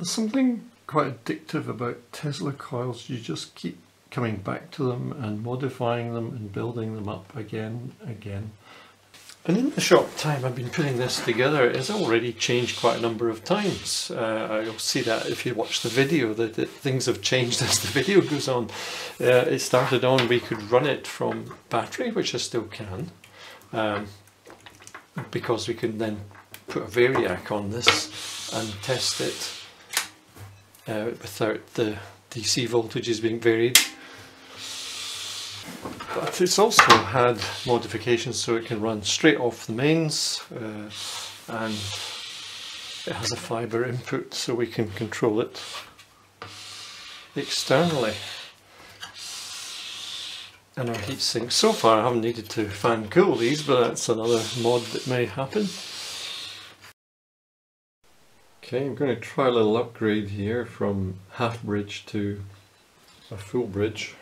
There's something quite addictive about Tesla coils. You just keep coming back to them and modifying them and building them up again and again. And in the short time I've been putting this together, it's already changed quite a number of times. You'll see that if you watch the video, that things have changed as the video goes on. It started on, we could run it from battery, which I still can, because we can then put a Variac on this and test it without the DC voltages being varied. But it's also had modifications so it can run straight off the mains, and it has a fibre input so we can control it externally. And our heatsink. So far I haven't needed to fan cool these, but that's another mod that may happen. Okay, I'm going to try a little upgrade here from half bridge to a full bridge.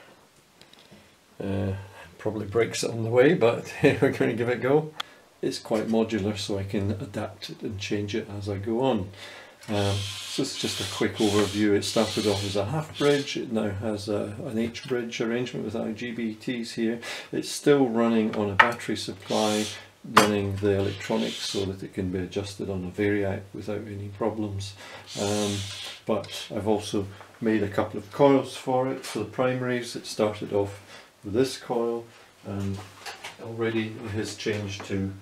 Probably breaks it on the way, but we're going to give it a go. It's quite modular, so I can adapt it and change it as I go on. So it's just a quick overview. It started off as a half bridge. It now has an H-bridge arrangement with IGBTs here. It's still running on a battery supply, running the electronics so that it can be adjusted on a Variac without any problems. But I've also made a couple of coils for it, for the primaries. It started off with this coil, and already it has changed to .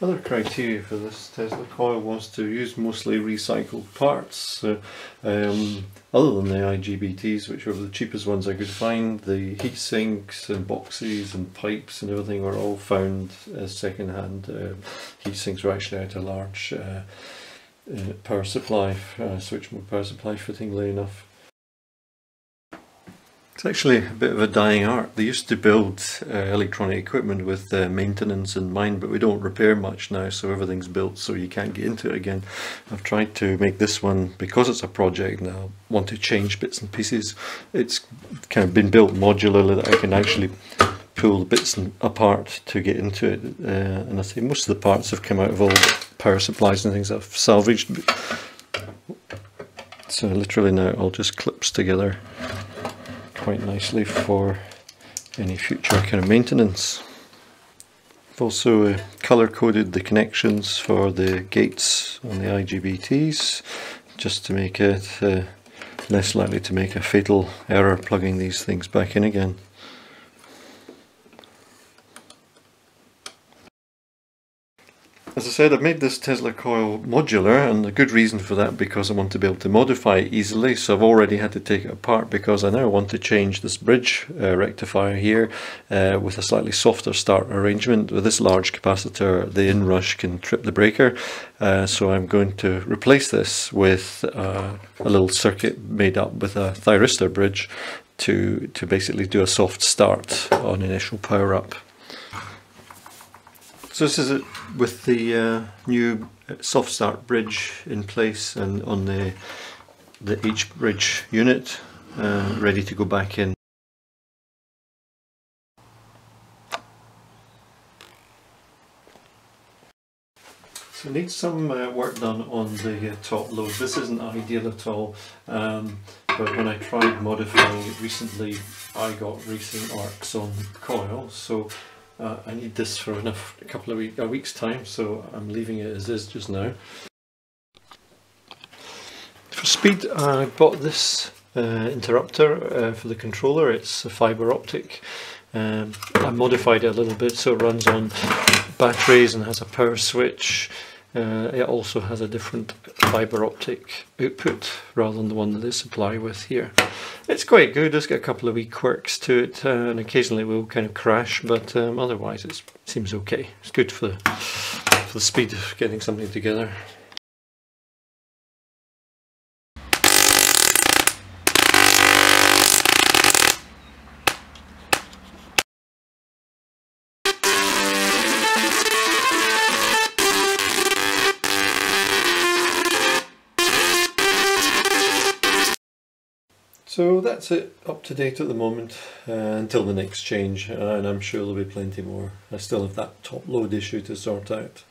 Other criteria for this Tesla coil was to use mostly recycled parts. So, other than the IGBTs, which were the cheapest ones I could find, the heat sinks and boxes and pipes and everything were all found as second-hand. Heat sinks were actually at a large power supply, switchboard power supply fitting, lay enough. It's actually a bit of a dying art. They used to build electronic equipment with maintenance in mind, but we don't repair much now, so everything's built so you can't get into it again. I've tried to make this one, because it's a project and I want to change bits and pieces, it's kind of been built modularly that I can actually pull the bits apart to get into it. And I say most of the parts have come out of old power supplies and things I've salvaged. So literally now I'll just clips together quite nicely for any future kind of maintenance. I've also colour coded the connections for the gates on the IGBTs just to make it less likely to make a fatal error plugging these things back in again. As I said, I've made this Tesla coil modular, and a good reason for that because I want to be able to modify it easily. So I've already had to take it apart because I now want to change this bridge rectifier here with a slightly softer start arrangement. With this large capacitor, the inrush can trip the breaker. So I'm going to replace this with a little circuit made up with a thyristor bridge to basically do a soft start on initial power up. So this is it with the new soft start bridge in place and on the H-bridge unit ready to go back in. So it needs some work done on the top load. This isn't ideal at all, but when I tried modifying it recently, I got racing arcs on the coil. So I need this for a week's time, so I'm leaving it as is just now. For speed, I bought this interrupter for the controller. It's a fibre optic. I modified it a little bit so it runs on batteries and has a power switch. It also has a different fibre optic output rather than the one that they supply with here. It's quite good. It's got a couple of wee quirks to it, and occasionally it will kind of crash, but otherwise it seems okay. It's good for the speed of getting something together. So that's it, up to date at the moment until the next change, and I'm sure there'll be plenty more. I still have that top load issue to sort out.